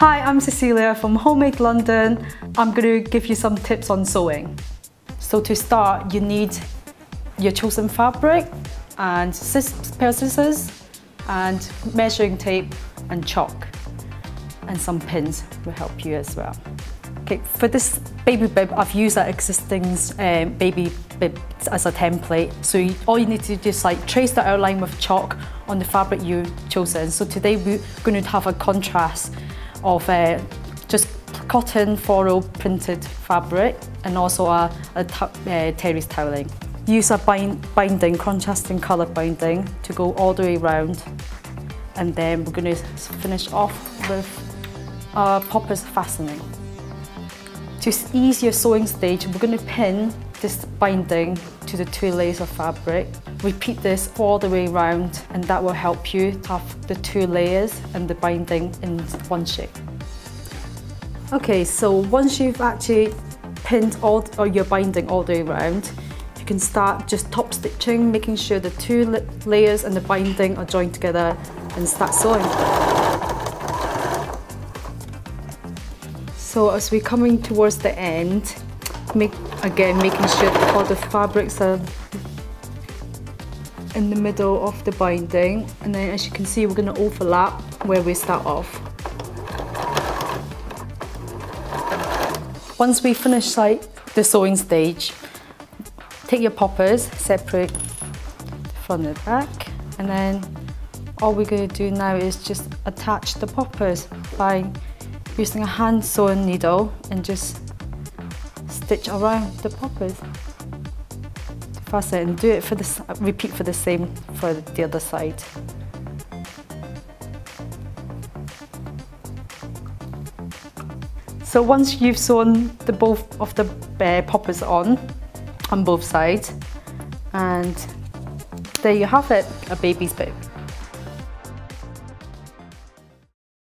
Hi, I'm Cecilia from Homemade London. I'm going to give you some tips on sewing. So to start, you need your chosen fabric and pair of scissors and measuring tape and chalk, and some pins will help you as well. Okay, for this baby bib, I've used that existing baby bib as a template. So all you need to do is trace the outline with chalk on the fabric you've chosen. So today we're going to have a contrast of just cotton floral printed fabric and also a terry's toweling. Use a binding, contrasting colour binding to go all the way around, and then we're going to finish off with poppers fastening. To ease your sewing stage, we're going to pin this binding to the two layers of fabric. Repeat this all the way around, and that will help you have the two layers and the binding in one shape. Okay, so once you've actually pinned your binding all the way around, you can start just top stitching, making sure the two layers and the binding are joined together, and start sewing. So as we're coming towards the end, making sure that all the fabrics are in the middle of the binding, and then as you can see, we're going to overlap where we start off. Once we finish the sewing stage, take your poppers, separate the front and the back, and then all we're going to do now is just attach the poppers by using a hand sewing needle and just stitch around the poppers. Fasten and do it for this. Repeat for the same for the other side. So once you've sewn the both of the poppers on both sides, and there you have it, a baby's bib.